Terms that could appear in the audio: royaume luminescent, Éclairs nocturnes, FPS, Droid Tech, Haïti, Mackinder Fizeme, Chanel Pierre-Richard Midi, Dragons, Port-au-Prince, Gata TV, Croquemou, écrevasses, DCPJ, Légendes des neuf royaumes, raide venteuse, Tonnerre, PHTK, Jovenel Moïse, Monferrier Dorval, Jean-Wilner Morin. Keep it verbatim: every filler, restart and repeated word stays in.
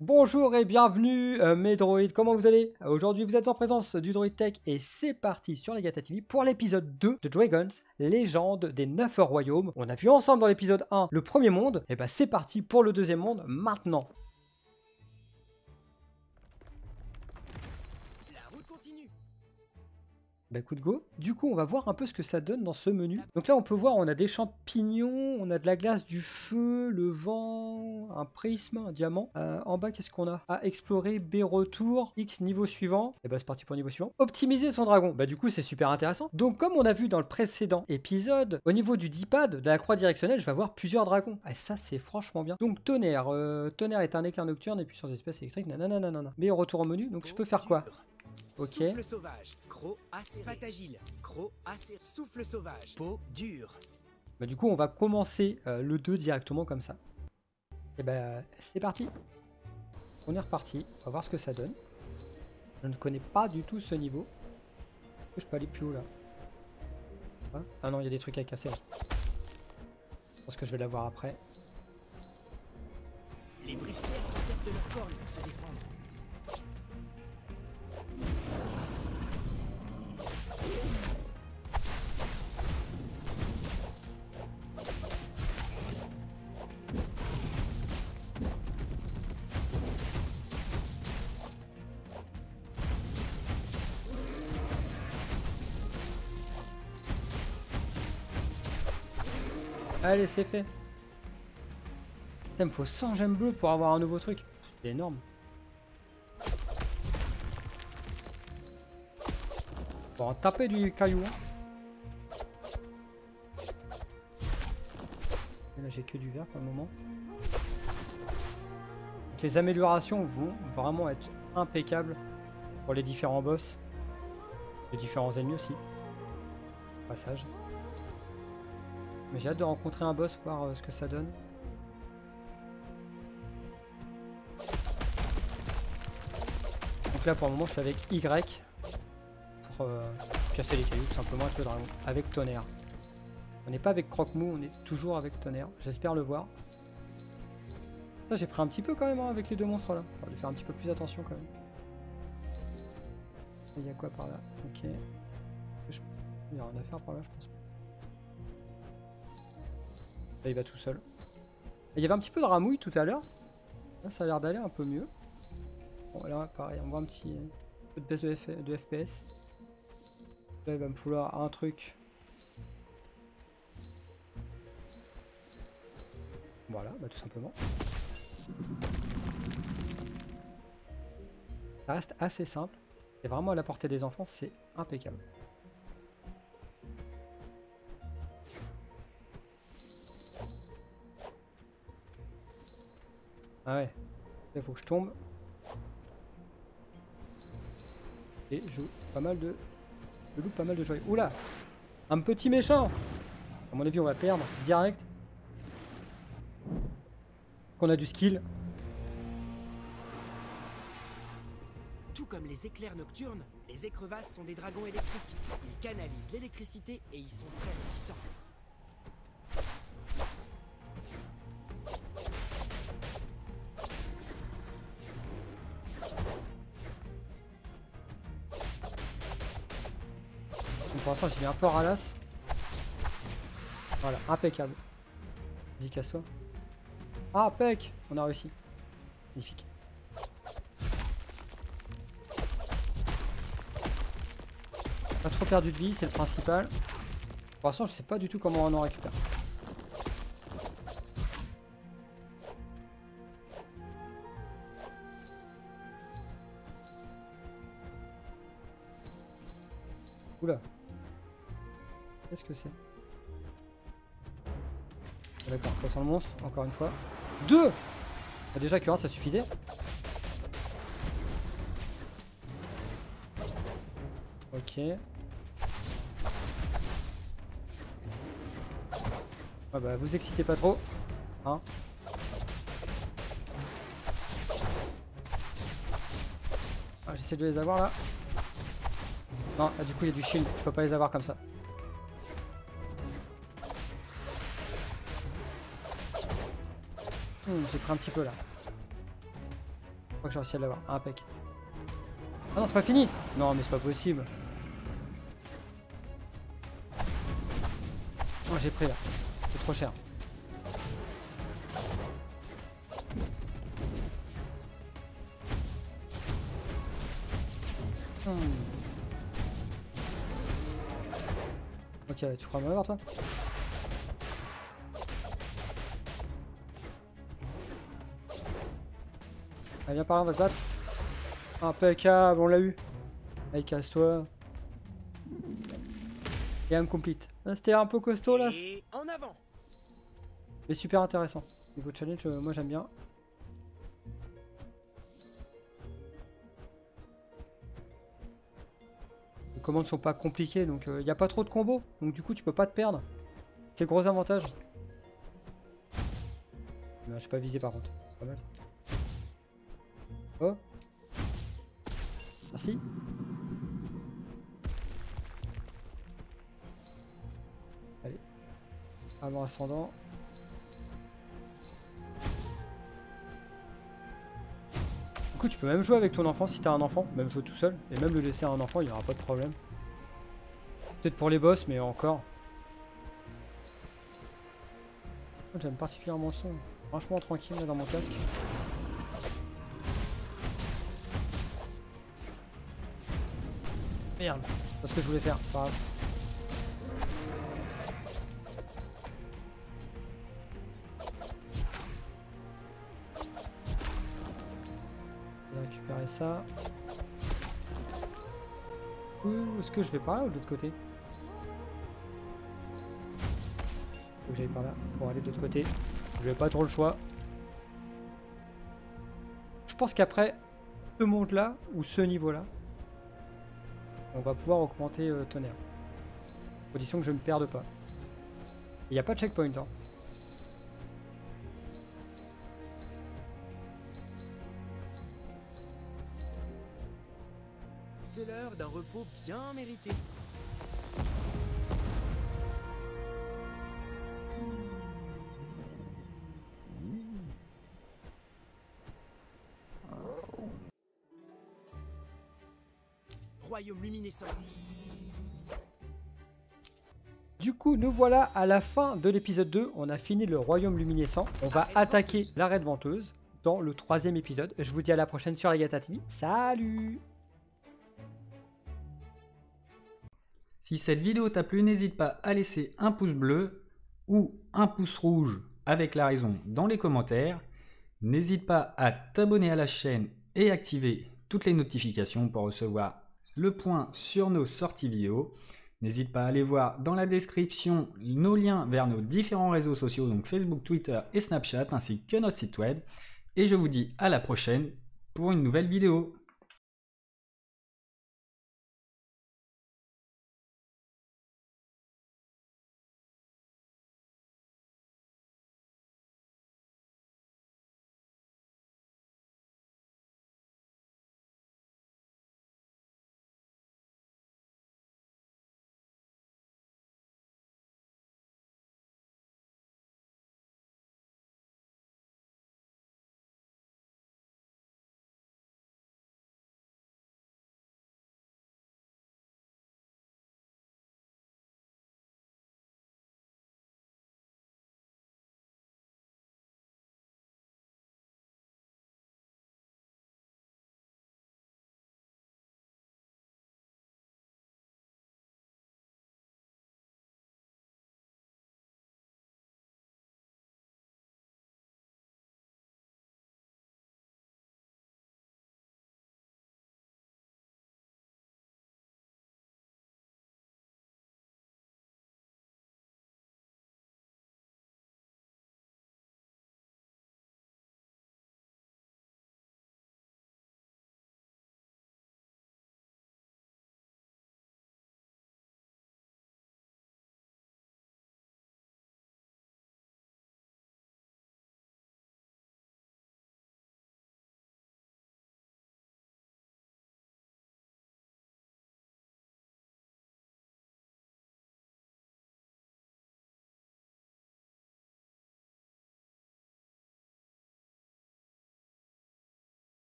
Bonjour et bienvenue euh, mes droïdes, comment vous allez? Aujourd'hui vous êtes en présence du Droid Tech et c'est parti sur la Gata T V pour l'épisode deux de Dragons Légendes des neuf royaumes. On a vu ensemble dans l'épisode un le premier monde, et bah c'est parti pour le deuxième monde maintenant. La route continue. Bah écoute go, du coup on va voir un peu ce que ça donne dans ce menu. Donc là on peut voir on a des champignons, on a de la glace, du feu, le vent, un prisme, un diamant. Euh, en bas qu'est-ce qu'on a? A explorer, B retour, X niveau suivant. Et bah c'est parti pour niveau suivant. Optimiser son dragon, bah du coup c'est super intéressant. Donc comme on a vu dans le précédent épisode, au niveau du D-pad, de la croix directionnelle je vais avoir plusieurs dragons. Et ça c'est franchement bien. Donc tonnerre, euh, tonnerre est un éclair nocturne et puis sans espace électrique, nanana, nanana. B retour au menu, donc je peux faire quoi? Ok. Souffle sauvage, croc acéré, patte agile, croc acéré, souffle sauvage, peau dure. Bah du coup on va commencer euh, le deux directement comme ça. Et bah c'est parti. On est reparti, on va voir ce que ça donne. Je ne connais pas du tout ce niveau. Je peux aller plus haut là. Hein? Ah non, il y a des trucs à casser là. Je pense que je vais l'avoir après. Les brisquettes se servent de leur corps pour se défendre. Allez, c'est fait. Putain, me faut cent gemmes bleues pour avoir un nouveau truc. C'est énorme. Bon, on taper du caillou. Hein. Là, j'ai que du vert pour le moment. Donc, les améliorations vont vraiment être impeccables pour les différents boss, les différents ennemis aussi. Au passage. Mais j'ai hâte de rencontrer un boss, voir euh, ce que ça donne. Donc là pour le moment je suis avec Y pour euh, casser les cailloux tout simplement avec le dragon, avec tonnerre. On n'est pas avec Croquemou, on est toujours avec tonnerre, j'espère le voir. Là j'ai pris un petit peu quand même hein, avec les deux monstres là, il faut faire un petit peu plus attention quand même. Il y a quoi par là? Ok. Je... Il y a rien à faire par là je pense. Là, il va tout seul. Il y avait un petit peu de ramouille tout à l'heure. Là, ça a l'air d'aller un peu mieux. Bon, là, pareil, on voit un petit peu de baisse de, F... de F P S. Là, il va me falloir un truc. Voilà, bah, tout simplement. Ça reste assez simple. C'est vraiment à la portée des enfants, c'est impeccable. Ah ouais, il faut que je tombe. Et je joue pas mal de... Je loupe pas mal de joyeux. Oula, un petit méchant. À mon avis on va perdre direct. Qu'on a du skill. Tout comme les éclairs nocturnes, les écrevasses sont des dragons électriques. Ils canalisent l'électricité et ils sont très résistants. Pour l'instant j'ai mis un peu ralasse. Voilà, impeccable. Dis casse-toi. Ah pec, on a réussi. Magnifique. Pas trop perdu de vie, c'est le principal. Pour l'instant je sais pas du tout comment on en récupère. Oula. Qu'est-ce que c'est? D'accord, ça sent le monstre, encore une fois. Deux! Bah déjà que un, ça suffisait. Ok. Ah bah vous excitez pas trop. Hein? Ah, j'essaie de les avoir là. Non, là, du coup il y a du shield, je peux pas les avoir comme ça. Hmm, j'ai pris un petit peu là. crois que j'ai réussi à l'avoir. Ah, impec. Ah non, c'est pas fini. Non, mais c'est pas possible. Oh, j'ai pris là. C'est trop cher. Hmm. Ok, tu crois m'avoir toi? Allez, viens par là, on va se battre. Impeccable, on l'a eu. Allez, casse-toi. Et un complete. C'était un peu costaud là. Et en avant. Mais super intéressant. Niveau challenge, euh, moi j'aime bien. Les commandes sont pas compliquées, donc il euh, n'y a pas trop de combos. Donc du coup, tu peux pas te perdre. C'est le gros avantage. Non, je suis pas visé par contre. C'est pas mal. Oh. Merci. Allez. Avant ascendant. Du coup, tu peux même jouer avec ton enfant si t'as un enfant. Même jouer tout seul. Et même le laisser à un enfant, il n'y aura pas de problème. Peut-être pour les boss, mais encore. J'aime particulièrement le son. Franchement, tranquille là dans mon casque. Merde, c'est ce que je voulais faire, pas grave. Je vais récupérer ça. Où est-ce que je vais par là ou de l'autre côté? Faut que j'aille par là pour aller de l'autre côté. Je n'ai pas trop le choix. Je pense qu'après ce monde là ou ce niveau là, on va pouvoir augmenter euh, Tonnerre. Condition que je ne perde pas. Il n'y a pas de checkpoint. Hein. C'est l'heure d'un repos bien mérité. Royaume luminescent. Du coup, nous voilà à la fin de l'épisode deux. On a fini le royaume luminescent. On va attaquer la raide venteuse dans le troisième épisode. Je vous dis à la prochaine sur la Gata T V. Salut! Si cette vidéo t'a plu, n'hésite pas à laisser un pouce bleu ou un pouce rouge avec la raison dans les commentaires. N'hésite pas à t'abonner à la chaîne et activer toutes les notifications pour recevoir le point sur nos sorties vidéo. N'hésite pas à aller voir dans la description nos liens vers nos différents réseaux sociaux, donc Facebook, Twitter et Snapchat, ainsi que notre site web. Et je vous dis à la prochaine pour une nouvelle vidéo.